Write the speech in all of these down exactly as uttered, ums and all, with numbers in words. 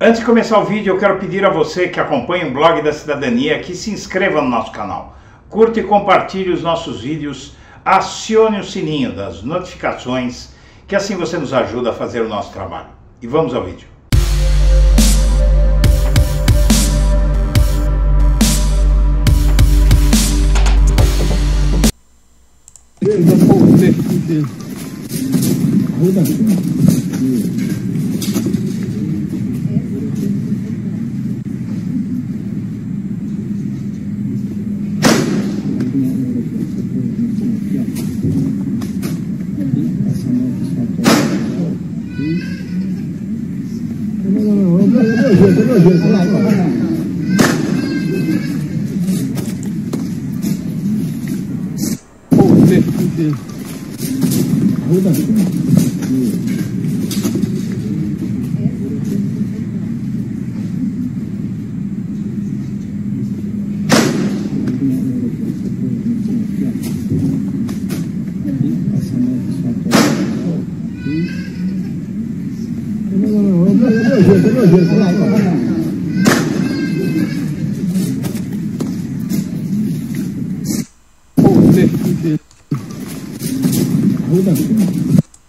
Antes de começar o vídeo, eu quero pedir a você que acompanha o Blog da Cidadania que se inscreva no nosso canal, curta e compartilhe os nossos vídeos, acione o sininho das notificações, que assim você nos ajuda a fazer o nosso trabalho. E vamos ao vídeo.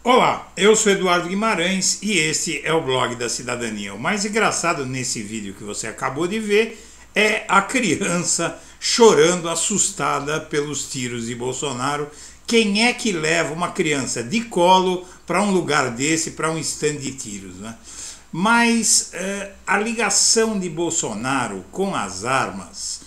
Olá, eu sou Eduardo Guimarães e este é o Blog da Cidadania. O mais engraçado nesse vídeo que você acabou de ver é a criança chorando assustada pelos tiros de Bolsonaro. Quem é que leva uma criança de colo para um lugar desse, para um stand de tiros, né? Mas eh, a ligação de Bolsonaro com as armas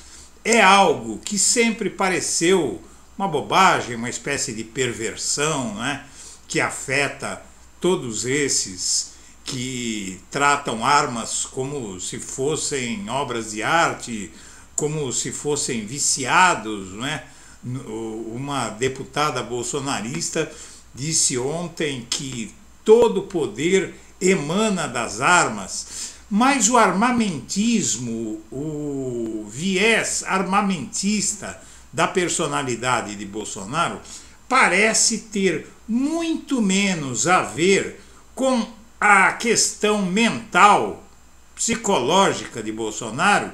é algo que sempre pareceu uma bobagem, uma espécie de perversão, né, que afeta todos esses que tratam armas como se fossem obras de arte, como se fossem viciados, né? Uma deputada bolsonarista disse ontem que todo o poder emana das armas, mas o armamentismo, o viés armamentista da personalidade de Bolsonaro parece ter muito menos a ver com a questão mental, psicológica de Bolsonaro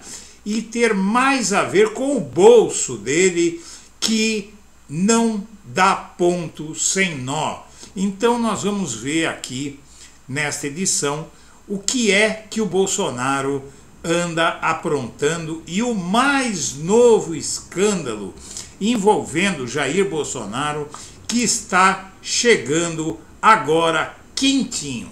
e ter mais a ver com o bolso dele, que não dá ponto sem nó. Então nós vamos ver aqui nesta edição o que é que o Bolsonaro anda aprontando e o mais novo escândalo envolvendo Jair Bolsonaro, que está chegando agora quentinho.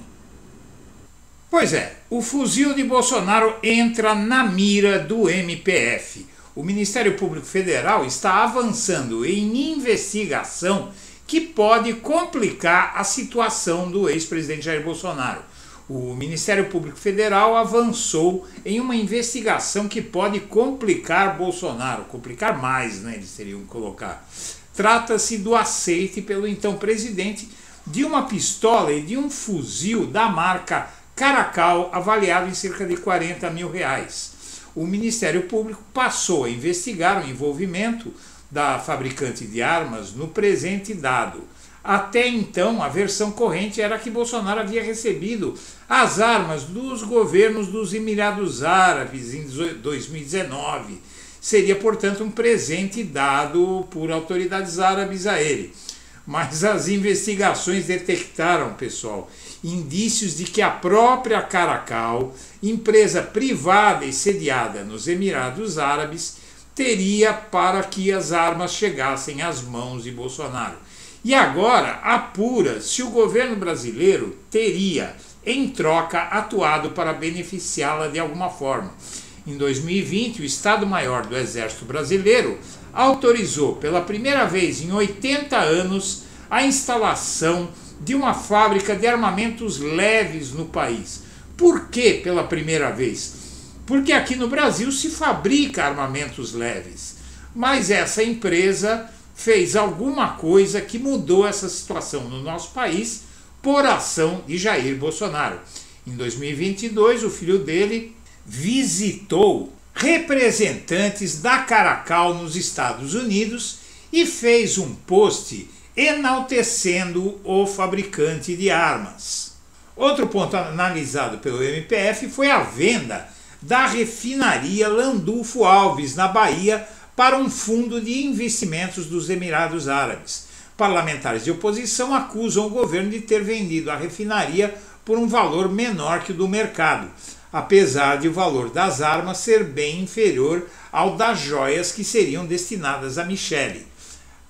Pois é, o fuzil de Bolsonaro entra na mira do M P F. O Ministério Público Federal está avançando em investigação que pode complicar a situação do ex-presidente Jair Bolsonaro. O Ministério Público Federal avançou em uma investigação que pode complicar Bolsonaro, complicar mais, né, eles teriam que colocar. Trata-se do aceite pelo então presidente de uma pistola e de um fuzil da marca Caracal, avaliado em cerca de quarenta mil reais. O Ministério Público passou a investigar o envolvimento da fabricante de armas no presente dado. Até então, a versão corrente era que Bolsonaro havia recebido as armas dos governos dos Emirados Árabes em dois mil e dezenove. Seria, portanto, um presente dado por autoridades árabes a ele. Mas as investigações detectaram, pessoal, indícios de que a própria Caracal, empresa privada e sediada nos Emirados Árabes, teria para que as armas chegassem às mãos de Bolsonaro. E agora apura se o governo brasileiro teria, em troca, atuado para beneficiá-la de alguma forma. Em dois mil e vinte, o Estado-Maior do Exército Brasileiro autorizou pela primeira vez em oitenta anos a instalação de uma fábrica de armamentos leves no país. Por que pela primeira vez? Porque aqui no Brasil se fabrica armamentos leves, mas essa empresa fez alguma coisa que mudou essa situação no nosso país por ação de Jair Bolsonaro. Em dois mil e vinte e dois, o filho dele visitou representantes da Caracal nos Estados Unidos e fez um post enaltecendo o fabricante de armas. Outro ponto analisado pelo M P F foi a venda da refinaria Landulfo Alves, na Bahia, para um fundo de investimentos dos Emirados Árabes. Parlamentares de oposição acusam o governo de ter vendido a refinaria por um valor menor que o do mercado, apesar de o valor das armas ser bem inferior ao das joias que seriam destinadas a Michelle.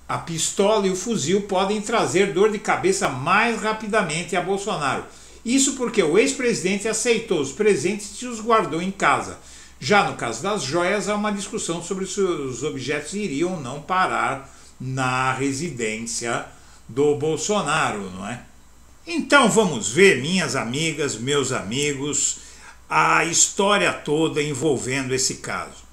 A pistola e o fuzil podem trazer dor de cabeça mais rapidamente a Bolsonaro. Isso porque o ex-presidente aceitou os presentes e os guardou em casa. Já no caso das joias, há uma discussão sobre se os objetos iriam ou não parar na residência do Bolsonaro, não é? Então vamos ver, minhas amigas, meus amigos, a história toda envolvendo esse caso.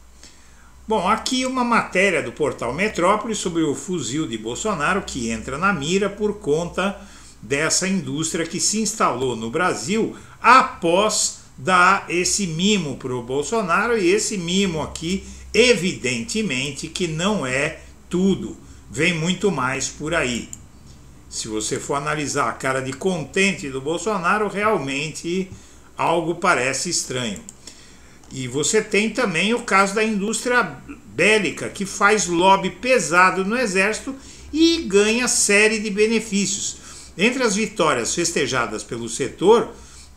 Bom, aqui uma matéria do portal Metrópole sobre o fuzil de Bolsonaro que entra na mira por conta dessa indústria que se instalou no Brasil após dar esse mimo para o Bolsonaro, e esse mimo aqui evidentemente que não é tudo, vem muito mais por aí. Se você for analisar a cara de contente do Bolsonaro, realmente algo parece estranho. E você tem também o caso da indústria bélica, que faz lobby pesado no exército e ganha série de benefícios. Entre as vitórias festejadas pelo setor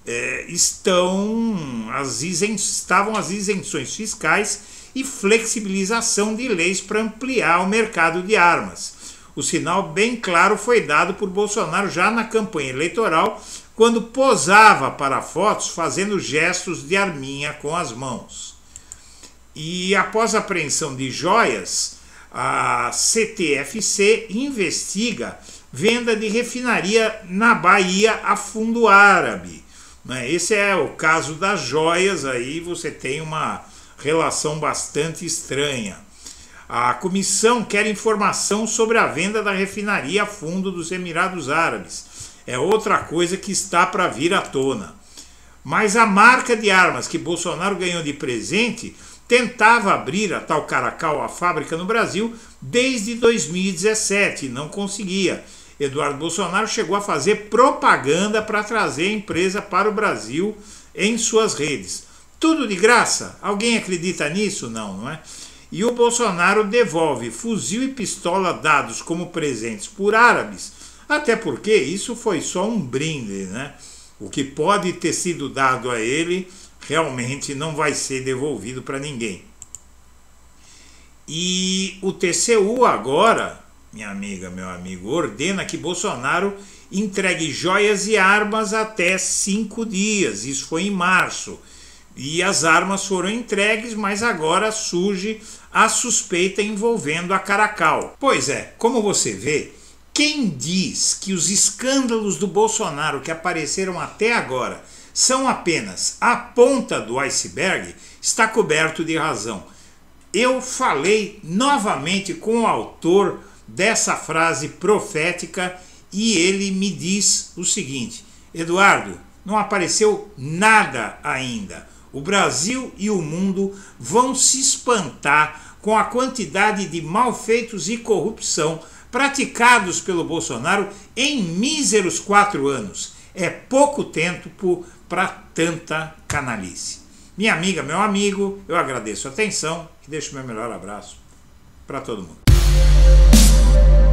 é, estão as isen... estavam as isenções fiscais e flexibilização de leis para ampliar o mercado de armas. O sinal bem claro foi dado por Bolsonaro já na campanha eleitoral, quando posava para fotos fazendo gestos de arminha com as mãos. E após a apreensão de joias, a C T F C investiga venda de refinaria na Bahia a fundo árabe. Esse é o caso das joias, aí você tem uma relação bastante estranha. A comissão quer informação sobre a venda da refinaria a fundo dos Emirados Árabes. É outra coisa que está para vir à tona. Mas a marca de armas que Bolsonaro ganhou de presente tentava abrir a tal Caracal, a fábrica no Brasil, desde dois mil e dezessete e não conseguia. Eduardo Bolsonaro chegou a fazer propaganda para trazer a empresa para o Brasil em suas redes. Tudo de graça? Alguém acredita nisso? Não, não é? E o Bolsonaro devolve fuzil e pistola dados como presentes por árabes. Até porque isso foi só um brinde, né? O que pode ter sido dado a ele realmente não vai ser devolvido para ninguém. E o T C U agora, minha amiga, meu amigo, ordena que Bolsonaro entregue joias e armas até cinco dias. Isso foi em março. E as armas foram entregues, mas agora surge a suspeita envolvendo a Caracal. Pois é, como você vê, quem diz que os escândalos do Bolsonaro que apareceram até agora são apenas a ponta do iceberg está coberto de razão. Eu falei novamente com o autor dessa frase profética e ele me diz o seguinte: Eduardo, não apareceu nada ainda. O Brasil e o mundo vão se espantar com a quantidade de malfeitos e corrupção praticados pelo Bolsonaro em míseros quatro anos. É pouco tempo para tanta canalice. Minha amiga, meu amigo, eu agradeço a atenção e deixo meu melhor abraço para todo mundo.